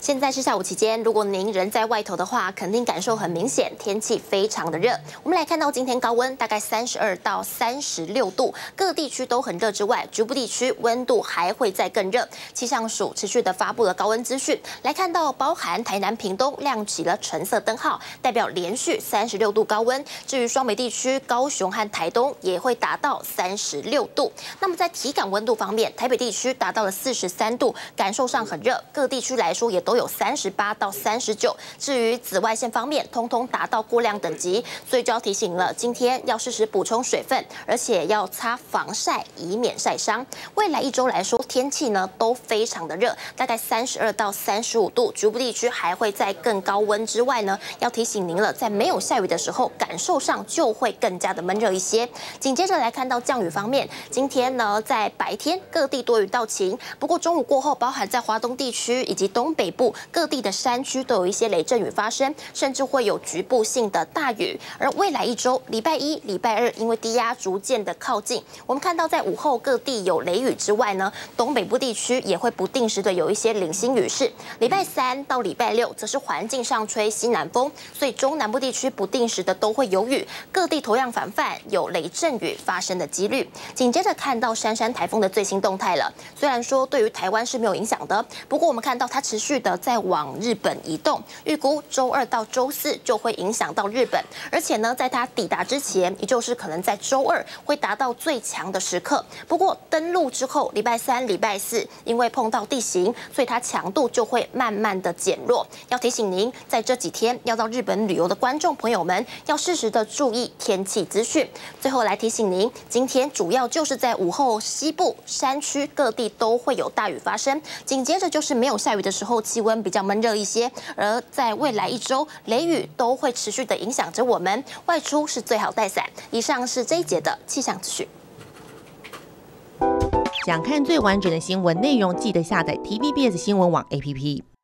现在是下午期间，如果您人在外头的话，肯定感受很明显，天气非常的热。我们来看到今天高温大概32到36度，各地区都很热之外，局部地区温度还会再更热。气象署持续的发布了高温资讯，来看到包含台南、屏东亮起了橙色灯号，代表连续36度高温。至于双北地区，高雄和台东也会达到36度。那么在体感温度方面，台北地区达到了43度，感受上很热。各地区来说也都有38到39。至于紫外线方面，通通达到过量等级，所以就要提醒了，今天要适时补充水分，而且要擦防晒，以免晒伤。未来1周来说，天气呢都非常的热，大概32到35度，局部地区还会在更高温之外呢，要提醒您了，在没有下雨的时候，感受上就会更加的闷热一些。紧接着来看到降雨方面，今天呢在白天各地多云到晴，不过中午过后，包含在华东地区以及东北部各地的山区都有一些雷阵雨发生，甚至会有局部性的大雨。而未来1周，礼拜1、礼拜2，因为低压逐渐的靠近，我们看到在午后各地有雷雨之外呢，东北部地区也会不定时的有一些零星雨势。礼拜3到礼拜6，则是环境上吹西南风，所以中南部地区不定时的都会有雨，各地同样防范有雷阵雨发生的几率。紧接着看到珊珊台风的最新动态了，虽然说对于台湾是没有影响的，不过我们看到它持续的在往日本移动，预估周2到周4就会影响到日本，而且呢，在它抵达之前，也就是可能在周2会达到最强的时刻。不过登陆之后，礼拜3、礼拜4，因为碰到地形，所以它强度就会慢慢的减弱。要提醒您，在这几天要到日本旅游的观众朋友们，要适时的注意天气资讯。最后来提醒您，今天主要就是在午后西部山区各地都会有大雨发生，紧接着就是没有下雨的时候，气温比较闷热一些。而在未来1周，雷雨都会持续的影响着我们，外出是最好带伞。以上是这一节的气象资讯。想看最完整的新闻内容，记得下载 TVBS 新闻网 APP。